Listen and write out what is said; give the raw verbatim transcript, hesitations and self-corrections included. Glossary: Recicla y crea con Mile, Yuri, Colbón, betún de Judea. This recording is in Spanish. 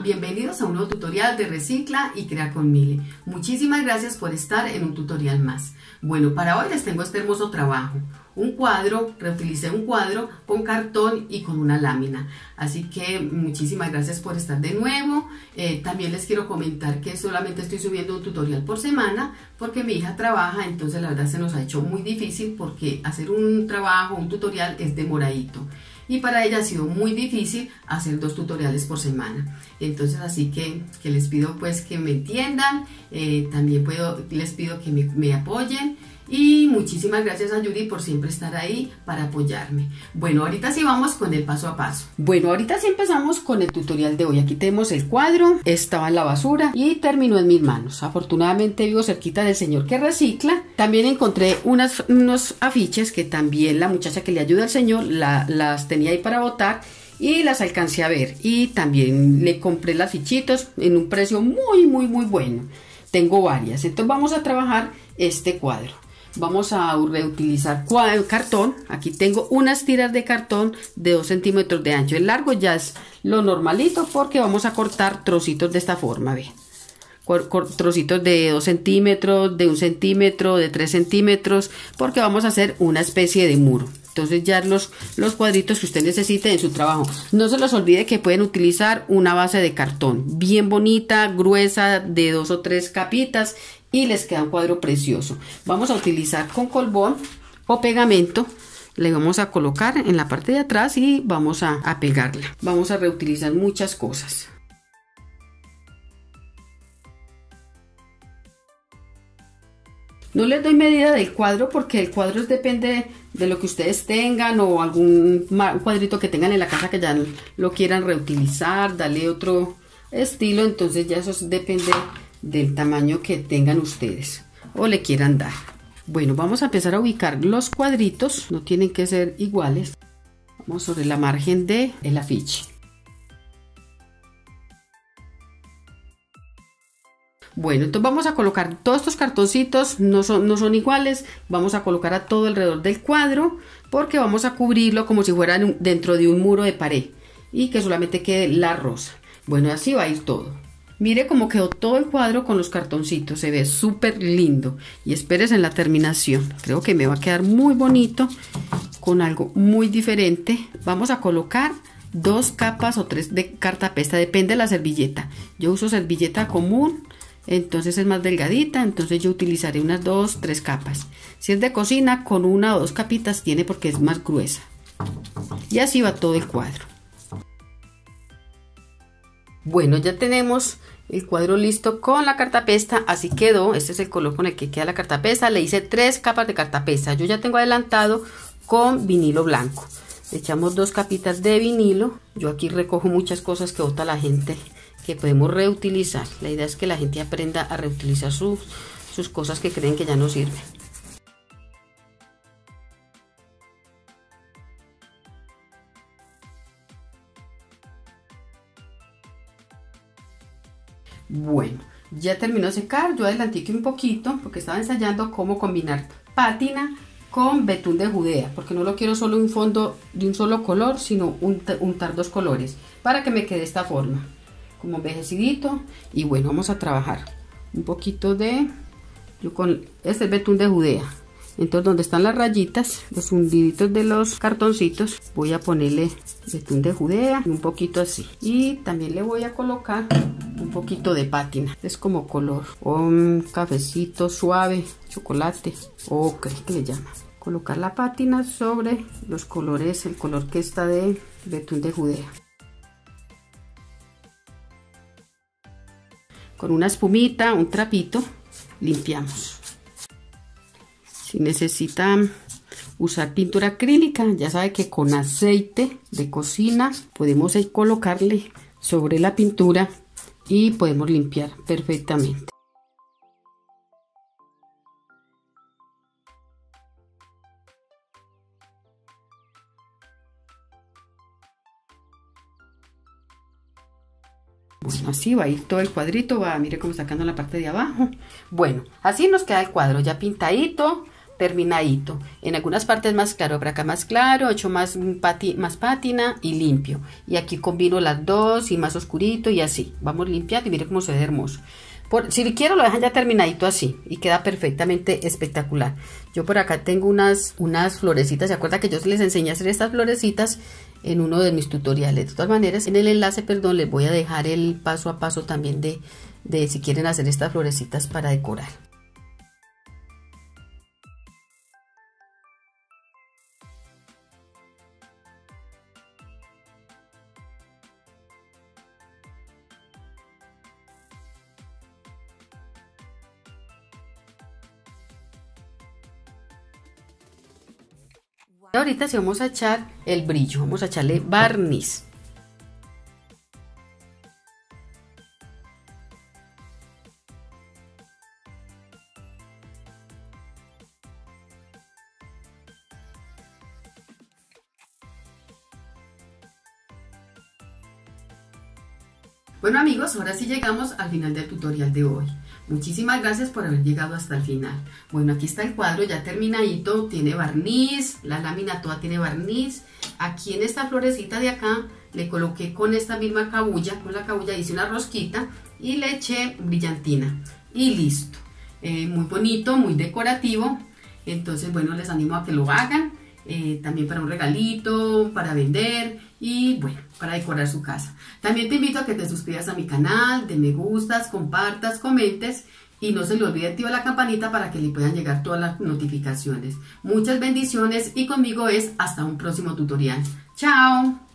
Hola, bienvenidos a un nuevo tutorial de Recicla y Crea con Mile. Muchísimas gracias por estar en un tutorial más. Bueno, para hoy les tengo este hermoso trabajo. Un cuadro, reutilicé un cuadro con cartón y con una lámina. Así que muchísimas gracias por estar de nuevo. Eh, también les quiero comentar que solamente estoy subiendo un tutorial por semana porque mi hija trabaja, entonces la verdad se nos ha hecho muy difícil porque hacer un trabajo, un tutorial es demoradito. Y para ella ha sido muy difícil hacer dos tutoriales por semana. Entonces así que, que les pido pues que me entiendan, eh, también puedo, les pido que me, me apoyen. Y muchísimas gracias a Yuri por siempre estar ahí para apoyarme. Bueno, ahorita sí vamos con el paso a paso. Bueno, ahorita sí empezamos con el tutorial de hoy. Aquí tenemos el cuadro, estaba en la basura y terminó en mis manos. Afortunadamente vivo cerquita del señor que recicla. También encontré unas, unos afiches que también la muchacha que le ayuda al señor la, las tenía ahí para botar. Y las alcancé a ver. Y también le compré las fichitos en un precio muy, muy, muy bueno. Tengo varias. Entonces vamos a trabajar este cuadro. Vamos a reutilizar cartón. Aquí tengo unas tiras de cartón de dos centímetros de ancho. El largo ya es lo normalito porque vamos a cortar trocitos de esta forma. Bien. Trocitos de dos centímetros, de un centímetro, de tres centímetros, porque vamos a hacer una especie de muro. Entonces ya los, los cuadritos que usted necesite en su trabajo. No se los olvide que pueden utilizar una base de cartón bien bonita, gruesa, de dos o tres capitas. Y les queda un cuadro precioso. Vamos a utilizar con colbón o pegamento. Le vamos a colocar en la parte de atrás y vamos a, a pegarla. Vamos a reutilizar muchas cosas. No les doy medida del cuadro porque el cuadro depende de lo que ustedes tengan o algún cuadrito que tengan en la casa que ya lo quieran reutilizar, darle otro estilo. Entonces ya eso depende del tamaño que tengan ustedes o le quieran dar. Bueno, vamos a empezar a ubicar los cuadritos, no tienen que ser iguales. Vamos sobre la margen de el afiche. Bueno, entonces vamos a colocar todos estos cartoncitos, no son, no son iguales, vamos a colocar a todo alrededor del cuadro porque vamos a cubrirlo como si fuera dentro de un muro de pared y que solamente quede la rosa. Bueno, así va a ir todo. Mire cómo quedó todo el cuadro con los cartoncitos, se ve súper lindo. Y espérense en la terminación, creo que me va a quedar muy bonito con algo muy diferente. Vamos a colocar dos capas o tres de cartapesta, depende de la servilleta. Yo uso servilleta común, entonces es más delgadita, entonces yo utilizaré unas dos, tres capas. Si es de cocina, con una o dos capitas tiene porque es más gruesa. Y así va todo el cuadro. Bueno, ya tenemos el cuadro listo con la cartapesta, así quedó. Este es el color con el que queda la cartapesta. Le hice tres capas de cartapesta. Yo ya tengo adelantado con vinilo blanco. Le echamos dos capitas de vinilo. Yo aquí recojo muchas cosas que bota la gente que podemos reutilizar. La idea es que la gente aprenda a reutilizar sus, sus cosas que creen que ya no sirven. Bueno, ya terminó de secar, yo adelanté un poquito porque estaba ensayando cómo combinar pátina con betún de Judea, porque no lo quiero solo un fondo de un solo color, sino untar dos colores, para que me quede esta forma, como envejecidito. Y bueno, vamos a trabajar un poquito de, yo con este es betún de Judea, entonces donde están las rayitas, los hundiditos de los cartoncitos, voy a ponerle betún de Judea, un poquito así, y también le voy a colocar un poquito de pátina, es como color o un cafecito suave, chocolate, ocre que le llaman. Colocar la pátina sobre los colores, el color que está de betún de Judea. Con una espumita, un trapito, limpiamos. Si necesitan usar pintura acrílica, ya sabe que con aceite de cocina podemos colocarle sobre la pintura y podemos limpiar perfectamente. Bueno, así va a ir todo el cuadrito, va, mire cómo sacando la parte de abajo. Bueno, así nos queda el cuadro ya pintadito, terminadito. En algunas partes más claro, por acá más claro, hecho más, pati, más pátina y limpio. Y aquí combino las dos y más oscurito y así. Vamos limpiando y mire cómo se ve hermoso. Por, si quiero lo dejan ya terminadito así y queda perfectamente espectacular. Yo por acá tengo unas, unas florecitas, ¿se acuerdan que yo les enseñé a hacer estas florecitas en uno de mis tutoriales? De todas maneras, en el enlace, perdón, les voy a dejar el paso a paso también de, de si quieren hacer estas florecitas para decorar. Ahorita sí vamos a echar el brillo, vamos a echarle barniz. Bueno amigos, ahora sí llegamos al final del tutorial de hoy. Muchísimas gracias por haber llegado hasta el final. Bueno, aquí está el cuadro ya terminadito, tiene barniz, la lámina toda tiene barniz. Aquí en esta florecita de acá le coloqué con esta misma cabulla, con la cabulla hice una rosquita y le eché brillantina. Y listo. Eh, muy bonito, muy decorativo. Entonces, bueno, les animo a que lo hagan. Eh, también para un regalito, para vender y bueno, para decorar su casa. También te invito a que te suscribas a mi canal, de me gustas, compartas, comentes y no se le olvide activar la campanita para que le puedan llegar todas las notificaciones. Muchas bendiciones y conmigo es hasta un próximo tutorial. Chao.